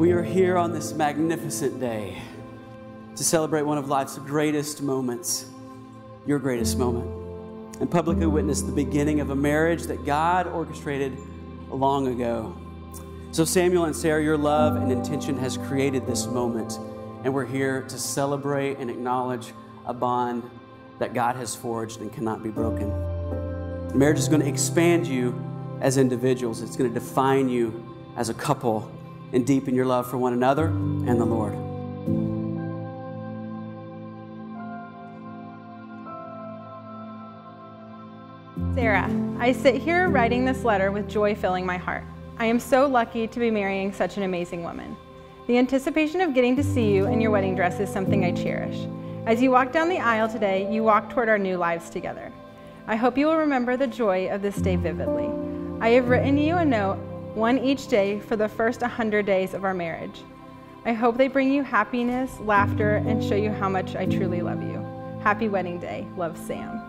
We are here on this magnificent day to celebrate one of life's greatest moments, your greatest moment, and publicly witness the beginning of a marriage that God orchestrated long ago. So Samuel and Sarah, your love and intention has created this moment, and we're here to celebrate and acknowledge a bond that God has forged and cannot be broken. Marriage is going to expand you as individuals. It's going to define you as a couple and deepen your love for one another and the Lord. Sarah, I sit here writing this letter with joy filling my heart. I am so lucky to be marrying such an amazing woman. The anticipation of getting to see you in your wedding dress is something I cherish. As you walk down the aisle today, you walk toward our new lives together. I hope you will remember the joy of this day vividly. I have written you a note, one each day for the first 100 days of our marriage. I hope they bring you happiness, laughter, and show you how much I truly love you. Happy wedding day. Love, Sam.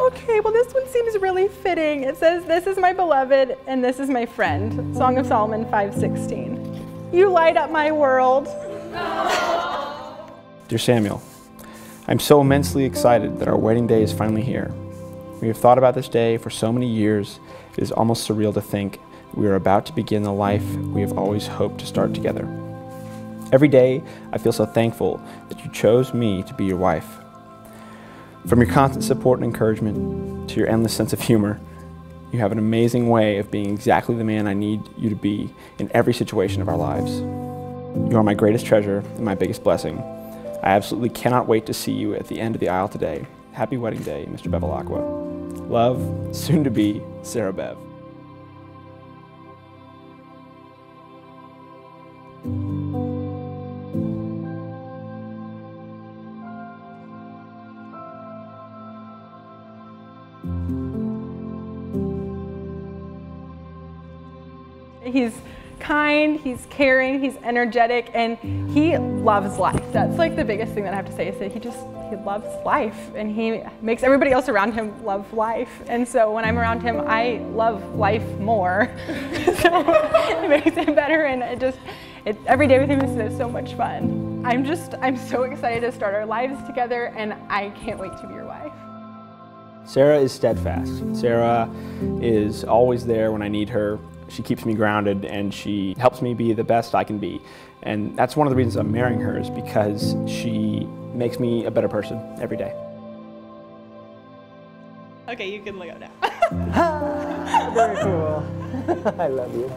Okay, well this one seems really fitting. It says, "This is my beloved and this is my friend." Song of Solomon 5:16. You light up my world. Dear Samuel, I'm so immensely excited that our wedding day is finally here. We have thought about this day for so many years, it is almost surreal to think we are about to begin the life we have always hoped to start together. Every day, I feel so thankful that you chose me to be your wife. From your constant support and encouragement to your endless sense of humor, you have an amazing way of being exactly the man I need you to be in every situation of our lives. You are my greatest treasure and my biggest blessing. I absolutely cannot wait to see you at the end of the aisle today. Happy wedding day, Mr. Bevilacqua. Love, soon to be, Sarah Bev. He's kind, he's caring, he's energetic, and he loves life. That's like the biggest thing that I have to say is that he loves life, and he makes everybody else around him love life. And so when I'm around him, I love life more. So it makes it better, and every day with him is so much fun. I'm so excited to start our lives together, and I can't wait to be your wife. Sarah is steadfast. Sarah is always there when I need her. She keeps me grounded and she helps me be the best I can be. And that's one of the reasons I'm marrying her is because she makes me a better person every day. Okay, you can look up now. Very cool. I love you.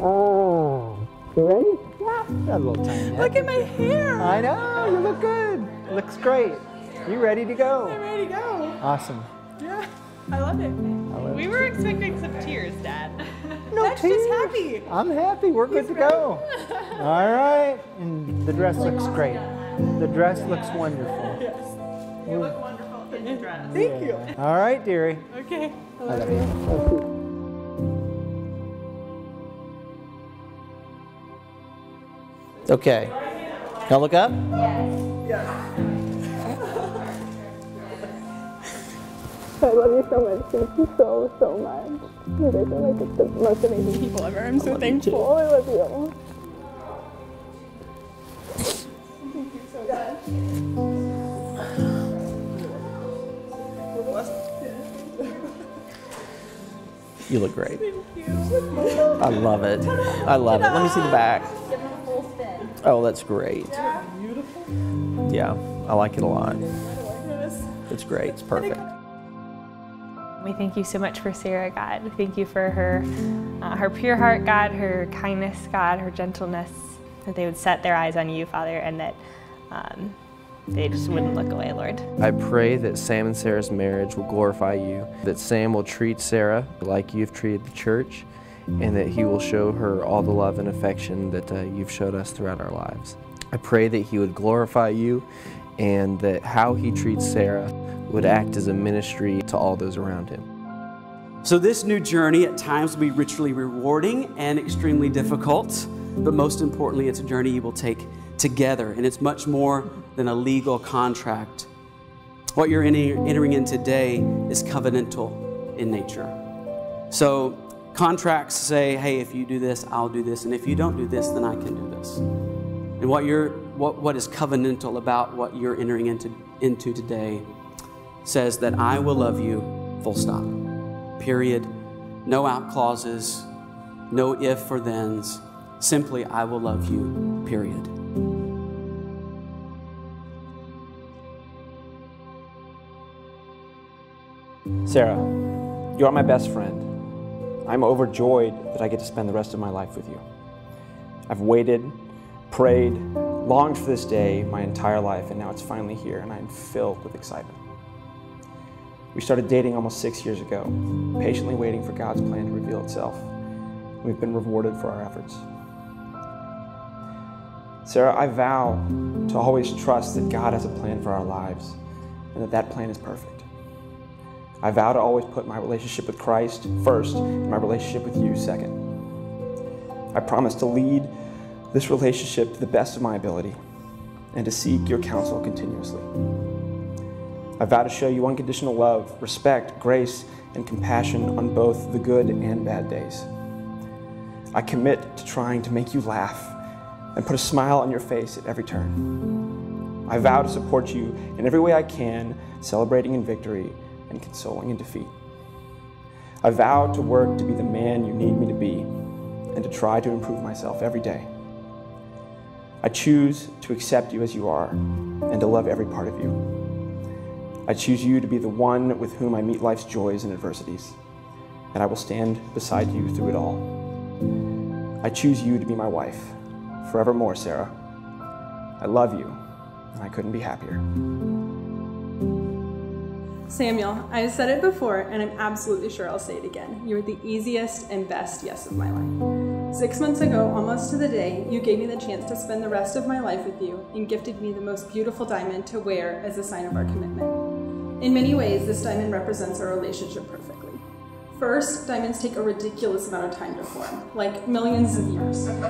Oh, you ready? Yeah. A little time. Look at my hair. I know, you look good. It looks great. You ready to go? I'm ready to go. Awesome. Yeah. I love it. We were expecting some tears, Dad. No Dad's tears. Just happy. I'm happy. We're good to go. All right. And the dress looks great. The dress looks wonderful. Yes. You look wonderful in the dress. Thank you. All right, dearie. Okay. I love you. Okay. Can I look up? Yes. Yes. I love you so much. Thank you so, so much. You guys are like the most amazing people ever. I'm so thankful. I love you. Thank you so much. We're blessed. You look great. Thank you. I love it. I love it. Let me see the back. Give them a full spin. Oh, that's great. Yeah. Beautiful. Yeah, I like it a lot. It's great. It's perfect. We thank you so much for Sarah, God. Thank you for her pure heart, God, her kindness, God, her gentleness, that they would set their eyes on you, Father, and that they just wouldn't look away, Lord. I pray that Sam and Sarah's marriage will glorify you, that Sam will treat Sarah like you've treated the church, and that he will show her all the love and affection that you've showed us throughout our lives. I pray that he would glorify you and that how he treats Sarah would act as a ministry to all those around him. So this new journey at times will be richly rewarding and extremely difficult, but most importantly, it's a journey you will take together, and it's much more than a legal contract. what you're entering in today is covenantal in nature. So contracts say, hey, if you do this, I'll do this. And if you don't do this, then I can do this. And what is covenantal about what you're entering into today says that I will love you, full stop, period. No out clauses, no if or thens, simply I will love you, period. Sarah, you are my best friend. I'm overjoyed that I get to spend the rest of my life with you. I've waited, prayed, longed for this day my entire life, and now it's finally here, and I'm filled with excitement. We started dating almost 6 years ago, patiently waiting for God's plan to reveal itself. We've been rewarded for our efforts. Sarah, I vow to always trust that God has a plan for our lives and that that plan is perfect. I vow to always put my relationship with Christ first and my relationship with you second. I promise to lead this relationship to the best of my ability and to seek your counsel continuously. I vow to show you unconditional love, respect, grace, and compassion on both the good and bad days. I commit to trying to make you laugh and put a smile on your face at every turn. I vow to support you in every way I can, celebrating in victory and consoling in defeat. I vow to work to be the man you need me to be and to try to improve myself every day. I choose to accept you as you are and to love every part of you. I choose you to be the one with whom I meet life's joys and adversities, and I will stand beside you through it all. I choose you to be my wife, forevermore, Sarah. I love you, and I couldn't be happier. Samuel, I've said it before, and I'm absolutely sure I'll say it again. You were the easiest and best yes of my life. 6 months ago, almost to the day, you gave me the chance to spend the rest of my life with you and gifted me the most beautiful diamond to wear as a sign of our commitment. In many ways, this diamond represents our relationship perfectly. First, diamonds take a ridiculous amount of time to form, like millions of years. And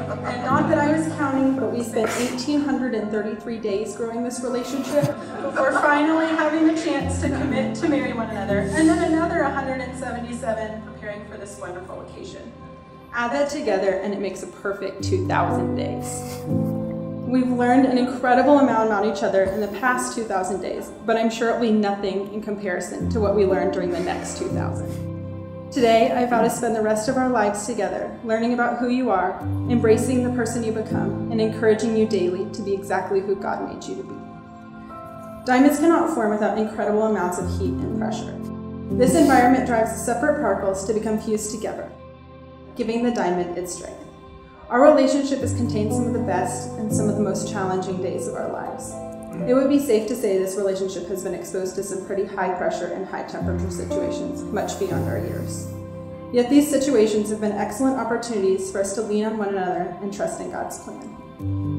not that I was counting, but we spent 1,833 days growing this relationship before finally having the chance to commit to marry one another, and then another 177 preparing for this wonderful occasion. Add that together and it makes a perfect 2,000 days. We've learned an incredible amount about each other in the past 2,000 days, but I'm sure it will be nothing in comparison to what we learned during the next 2,000. Today, I vow to spend the rest of our lives together, learning about who you are, embracing the person you become, and encouraging you daily to be exactly who God made you to be. Diamonds cannot form without incredible amounts of heat and pressure. This environment drives the separate particles to become fused together, giving the diamond its strength. Our relationship has contained some of the best and some of the most challenging days of our lives. It would be safe to say this relationship has been exposed to some pretty high pressure and high temperature situations, much beyond our years. Yet these situations have been excellent opportunities for us to lean on one another and trust in God's plan.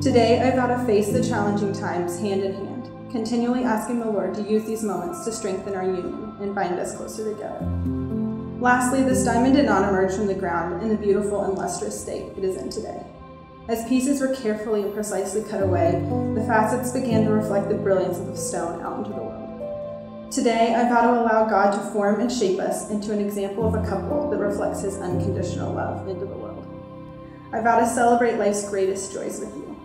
Today, I vow to face the challenging times hand in hand, continually asking the Lord to use these moments to strengthen our union and bind us closer together. Lastly, this diamond did not emerge from the ground in the beautiful and lustrous state it is in today. As pieces were carefully and precisely cut away, the facets began to reflect the brilliance of the stone out into the world. Today, I vow to allow God to form and shape us into an example of a couple that reflects His unconditional love into the world. I vow to celebrate life's greatest joys with you.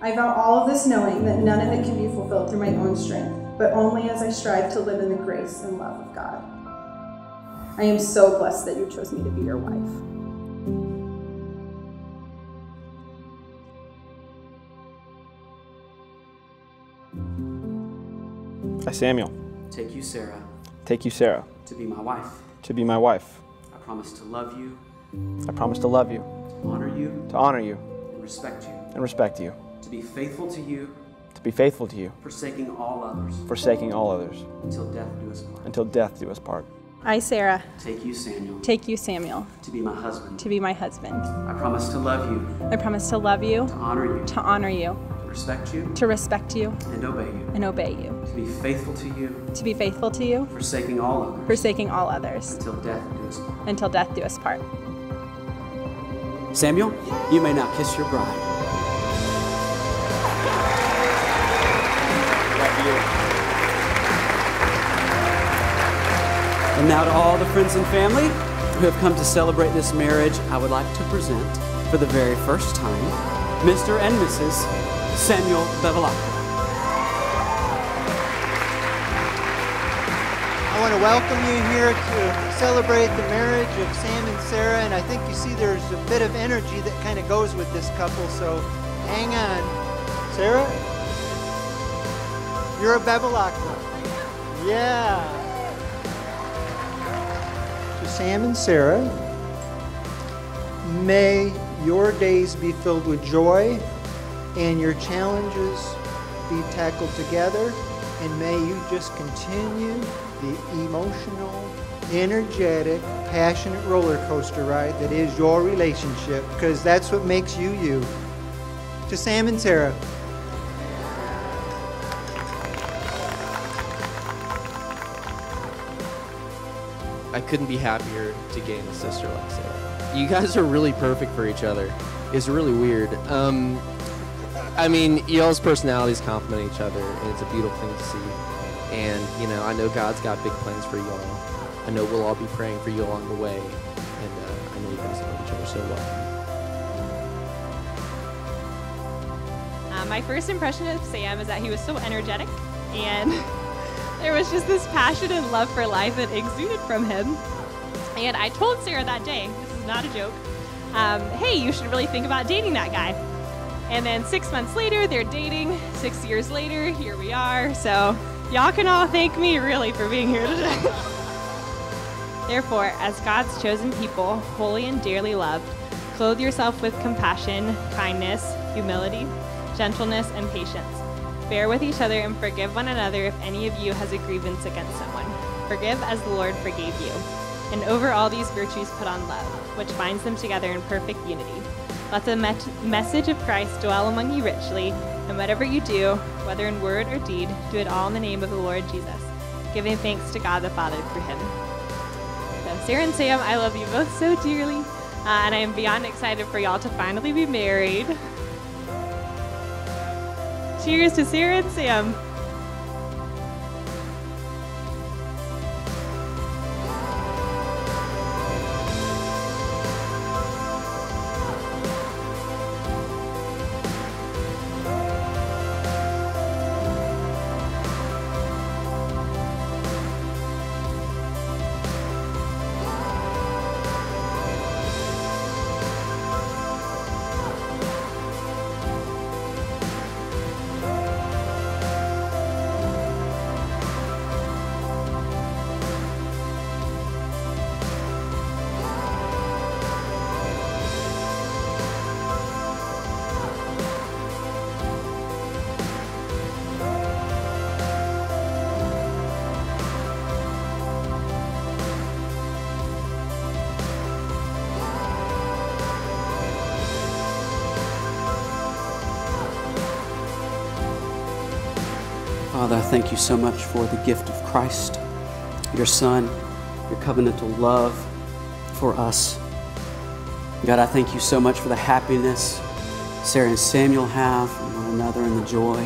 I vow all of this knowing that none of it can be fulfilled through my own strength, but only as I strive to live in the grace and love of God. I am so blessed that you chose me to be your wife. I, Samuel. Take you, Sarah. Take you, Sarah. To be my wife. To be my wife. I promise to love you. I promise to love you. To honor you. To honor you. And respect you. And respect you. To be faithful to you. To be faithful to you. Forsaking all others. Forsaking all others. Until death do us part. Until death do us part. I, Sarah. Take you, Samuel. Take you, Samuel. To be my husband. To be my husband. I promise to love you. I promise to love you. To honor you. To honor you. To respect you. To respect you. And obey you. And obey you. To be faithful to you. To be faithful to you. Forsaking all others. Forsaking all others. Until death do us part. Until death do us part. Samuel, you may now kiss your bride. Love you. And now to all the friends and family who have come to celebrate this marriage, I would like to present, for the very first time, Mr. and Mrs. Samuel Bevilacqua. I want to welcome you here to celebrate the marriage of Sam and Sarah, and I think you see there's a bit of energy that kind of goes with this couple, so hang on. Sarah, you're a Bevilacqua. Yeah. So Sam and Sarah, may your days be filled with joy and your challenges be tackled together. And may you just continue the emotional, energetic, passionate roller coaster ride that is your relationship, because that's what makes you you. To Sam and Sarah. I couldn't be happier to gain a sister like Sarah. You guys are really perfect for each other. It's really weird. I mean, y'all's personalities complement each other, and it's a beautiful thing to see. And, you know, I know God's got big plans for y'all. I know we'll all be praying for you along the way. And I know you guys know each other so well. My first impression of Sam is that he was so energetic, and there was just this passion and love for life that exuded from him. And I told Sarah that day, this is not a joke, hey, you should really think about dating that guy. And then 6 months later, they're dating. 6 years later, here we are. So y'all can all thank me, really, for being here today. Therefore, as God's chosen people, holy and dearly loved, clothe yourself with compassion, kindness, humility, gentleness, and patience. Bear with each other and forgive one another if any of you has a grievance against someone. Forgive as the Lord forgave you. And over all these virtues put on love, which binds them together in perfect unity. Let the message of Christ dwell among you richly, and whatever you do, whether in word or deed, do it all in the name of the Lord Jesus, giving thanks to God the Father through him. So Sarah and Sam, I love you both so dearly, and I am beyond excited for y'all to finally be married. Cheers to Sarah and Sam. Father, I thank you so much for the gift of Christ, your Son, your covenantal love for us. God, I thank you so much for the happiness Sarah and Samuel have for one another and the joy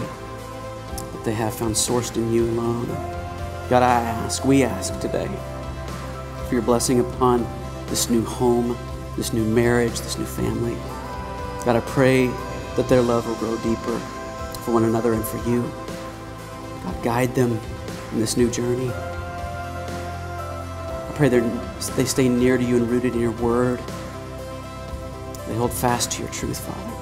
that they have found sourced in you alone. God, I ask, we ask today for your blessing upon this new home, this new marriage, this new family. God, I pray that their love will grow deeper for one another and for you. God, guide them in this new journey. I pray they stay near to you and rooted in your word. They hold fast to your truth, Father.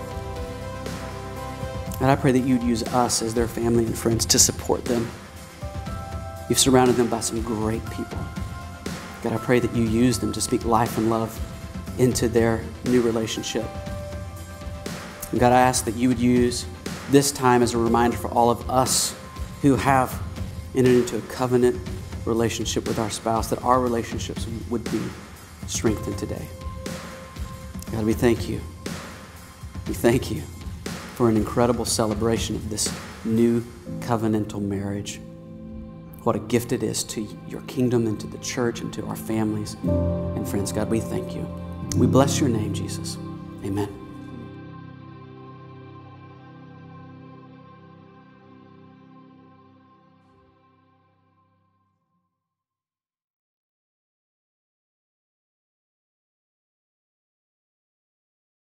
And I pray that you'd use us as their family and friends to support them. You've surrounded them by some great people. God, I pray that you use them to speak life and love into their new relationship. And God, I ask that you would use this time as a reminder for all of us who have entered into a covenant relationship with our spouse, that our relationships would be strengthened today. God, we thank you. We thank you for an incredible celebration of this new covenantal marriage. What a gift it is to your kingdom and to the church and to our families and friends. God, we thank you. We bless your name, Jesus. Amen.